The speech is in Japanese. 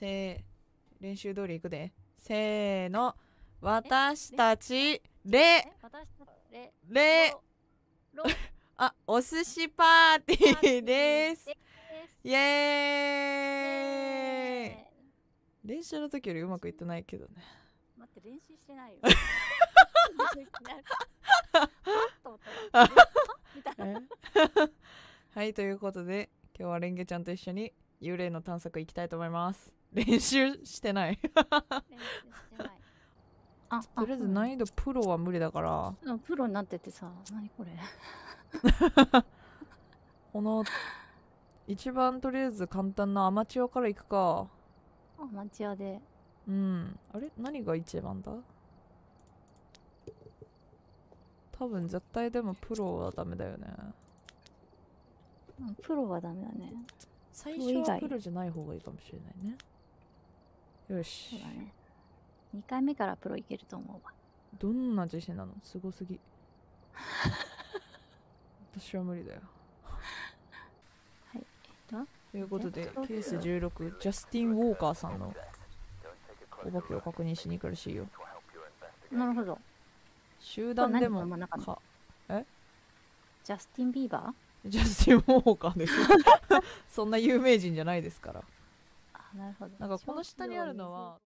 練習通りいくで。せーの。私たち、あ、お寿司パーティーです。イエーイ。練習の時よりうまくいってないけどね。待って、練習してないよ。はい、ということで、今日はレンゲちゃんと一緒に幽霊の探索行きたいと思います。練習してない。とりあえず難易度プロは無理だから、プロになっててさ、何これこの一番とりあえず簡単なアマチュアからいくか。アマチュアで、うん、あれ何が一番だ、多分絶対でもプロはダメだよね。プロはダメだね。最初はプロじゃない方がいいかもしれないね。よし、そうだね、2回目からプロいけると思うわ。どんな自信なの、すごすぎ。私は無理だよ。はい、ということで、ケース16、ジャスティン・ウォーカーさんのお化けを確認しに行くらしいよ。なるほど。集団でもか、え、ジャスティン・ビーバー、ジャスティン・ウォーカーです。そんな有名人じゃないですから。あ、なるほど。なんかこの下にあるのは